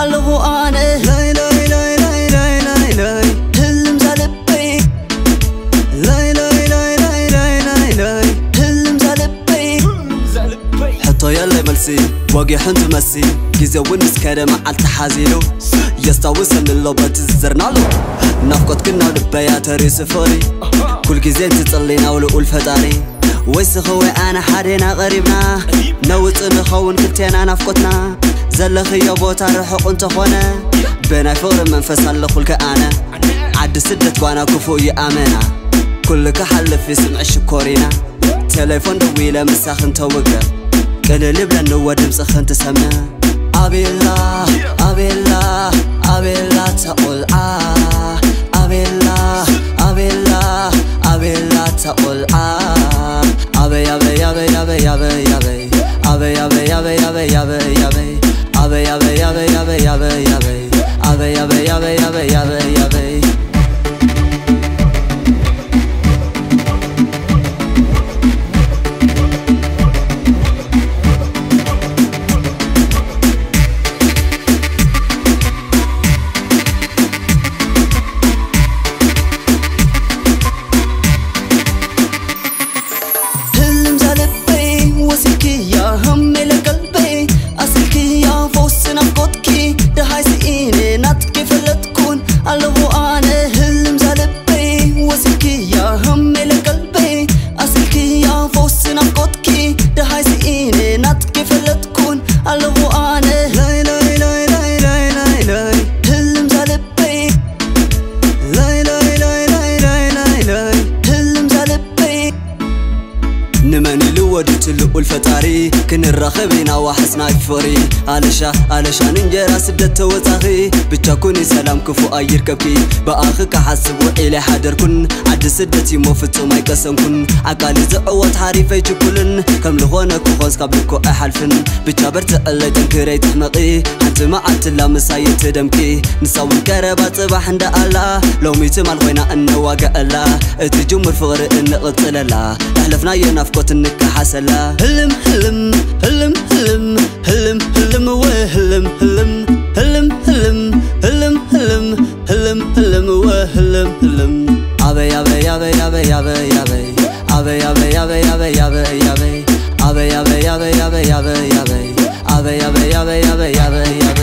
قلبه أنا لاي لاي لاي لاي لاي لاي لاي تلم زلبي لاي لاي لاي لاي لاي لاي لاي تلم زلبي حطه يلا ملسي واقي حنت مسي يزون مسكرة مع التحازيلو يستوصل للبا تزرنالو نفقد كنا دبيات ريس فوري كل جزين تتصلينا ولقول فتاري ويسخوي أنا حدنا غريبنا نوت نخون كلتنا نفقدنا زل خيابو ترحق انتخونا بنا فور منفس لخلك أنا عد سدت وانا كفوي آمنا كلك حل في سمع الشكورينا تليفون دويلة مساخ انت وقا قلل بلن نواد مسخ انت سمنا أبي الله أبي الله أبي الله تقول أبي الله أبي الله أبي الله تقول أبي أبي أبي أبي أبي أبي أبي أبي أبي أبي أبي أبي أبي أبي أبي أبي أبي أبي أبي أبي أبي أبي أبي والفتاري كن الرخبين وحسنا يفوري علشان ننجرى سدت وصاخي بتكوني سلام كفو أير كبكي بأخك حسبو إلي حدر كن عد سدتي موفتو ما يكسن كن عقالي زعوة حريفي جبولن كم لغونا كخوز قبلكو أحلفن بتابر تقلي تنكري تحمقي حنت ما عدتلا مساية تدمكي نساوي كربات بحن دقالا لو ميت مالغوينا أنوا قالا اتجمر فغر إن قطللا أحلفنا ينافكوت إنك حسلا هلم هلم هلم هلم هلم هلم وهلم هلم هلم هلم هلم هلم هلم هلم وهلم هلم أبي أبي أبي أبي أبي أبي أبي أبي أبي أبي أبي أبي أبي أبي أبي أبي أبي أبي أبي أبي أبي أبي